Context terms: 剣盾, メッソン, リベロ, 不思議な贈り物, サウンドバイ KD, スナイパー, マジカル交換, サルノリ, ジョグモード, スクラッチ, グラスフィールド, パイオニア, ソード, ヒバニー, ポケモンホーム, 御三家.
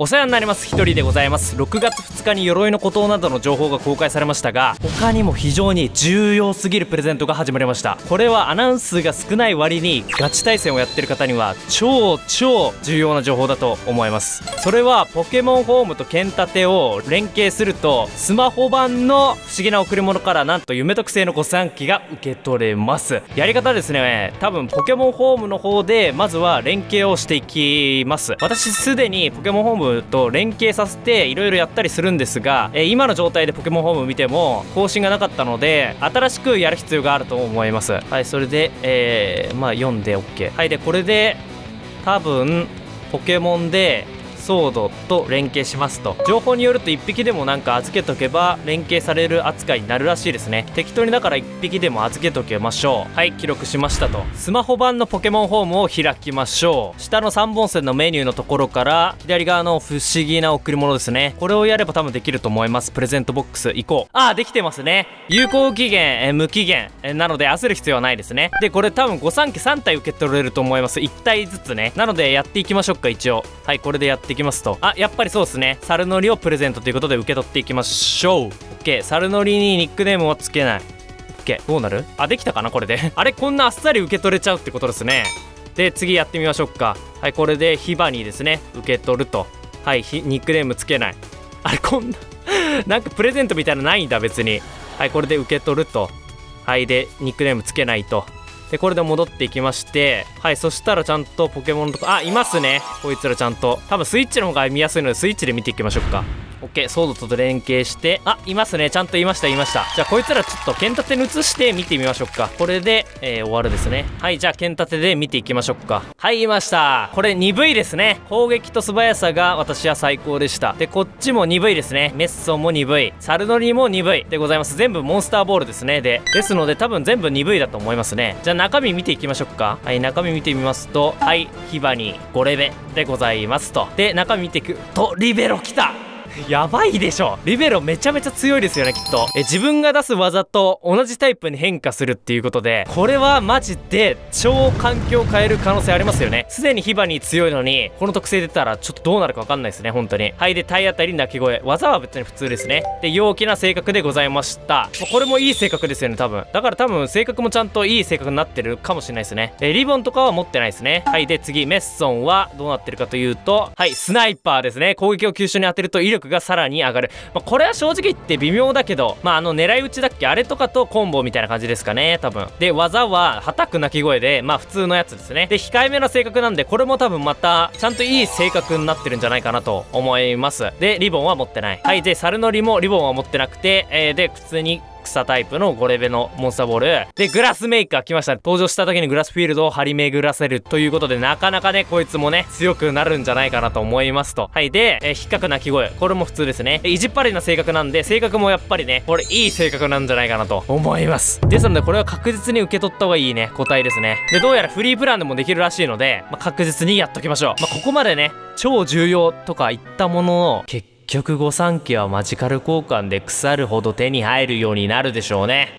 お世話になります。一人でございます。6月2日に鎧の孤島などの情報が公開されましたが、他にも非常に重要すぎるプレゼントが始まりました。これはアナウンスが少ない割にガチ対戦をやってる方には超重要な情報だと思います。それはポケモンホームと剣盾を連携すると、スマホ版の不思議な贈り物からなんと夢特製の御三家が受け取れます。やり方ですね、多分ポケモンホームの方でまずは連携をしていきます。私すでにポケモンホームと連携させていろいろやったりするんですが、今の状態でポケモンホーム見ても更新がなかったので、新しくやる必要があると思います。はい、それで、まあ読んで OK。 はい、でこれで多分ポケモンでソードと連携しますと、情報によると1匹でもなんか預けとけば連携される扱いになるらしいですね。適当にだから1匹でも預けとけましょう。はい、記録しましたと。スマホ版のポケモンホームを開きましょう。下の3本線のメニューのところから左側の不思議な贈り物ですね、これをやれば多分できると思います。プレゼントボックス行こう。あー、できてますね。有効期限、無期限、なので焦る必要はないですね。でこれ多分御三家3体受け取れると思います。1体ずつね。なのでやっていきましょうか。一応はい、これでやっていきますと、あ、やっぱりそうですね、猿のりをプレゼントということで受け取っていきましょう。 OK、 猿のりにニックネームをつけない。 OK、 どうなる？あ、できたかなこれであれ、こんなあっさり受け取れちゃうってことですね。で次やってみましょうか。はい、これでヒバニーですね、受け取ると。はい、ニックネームつけない。あれ、こんななんかプレゼントみたいなのないんだ別に。はい、これで受け取ると。はい、でニックネームつけないと。でこれで戻っていきまして、はい、そしたらちゃんとポケモンとか、あ、いますねこいつら。ちゃんと多分スイッチの方が見やすいので、スイッチで見ていきましょうか。 OK、 ソードと連携して、あ、いますね、ちゃんといました、いました。じゃあこいつらちょっと剣盾に移して見てみましょうか。これで、終わるですね。はい、じゃあ剣盾で見ていきましょうか。はい、いました。これ鈍いですね。攻撃と素早さが私は最高でした。でこっちも鈍いですね。メッソも鈍い、サルノリも鈍いでございます。全部モンスターボールですね。ですので多分全部鈍いだと思いますね。じゃあ中身見ていきましょうか。はい、中身見てみますと、はい、ヒバニ5レベでございますと。で中身見ていくと、リベロ来たやばいでしょ。リベロめちゃめちゃ強いですよねきっと。自分が出す技と同じタイプに変化するっていうことで、これはマジで超環境を変える可能性ありますよね。すでにヒバに強いのにこの特性出たらちょっとどうなるか分かんないですね本当に。はい、で体当たり鳴き声、技は別に普通ですね。で陽気な性格でございました。これもいい性格ですよね多分。だから多分性格もちゃんといい性格になってるかもしれないですね。リボンとかは持ってないですね。はい、で次メッソンはどうなってるかというと、はい、スナイパーですね。攻撃を急所に当てると威力がさらに上がる、まあ、これは正直言って微妙だけど、まあ狙い撃ちだっけ、あれとかとコンボみたいな感じですかね多分。で技ははたく鳴き声で、まあ普通のやつですね。で控えめな性格なんで、これも多分またちゃんといい性格になってるんじゃないかなと思います。でリボンは持ってない。はい、でサルノリもリボンは持ってなくて、で普通に草タイプの5レベのモンスターボールで、グラスメーカー来ました。登場した時にグラスフィールドを張り巡らせるということで、なかなかねこいつもね強くなるんじゃないかなと思いますと。はい、で引っかく鳴き声、これも普通ですね。意地っ張りな性格なんで、性格もやっぱりねこれいい性格なんじゃないかなと思います。ですのでこれは確実に受け取った方がいいね個体ですね。でどうやらフリープランでもできるらしいので、まあ、確実にやっときましょう。まあ、ここまでね超重要とか言ったものの、結局御三家はマジカル交換で腐るほど手に入るようになるでしょうね。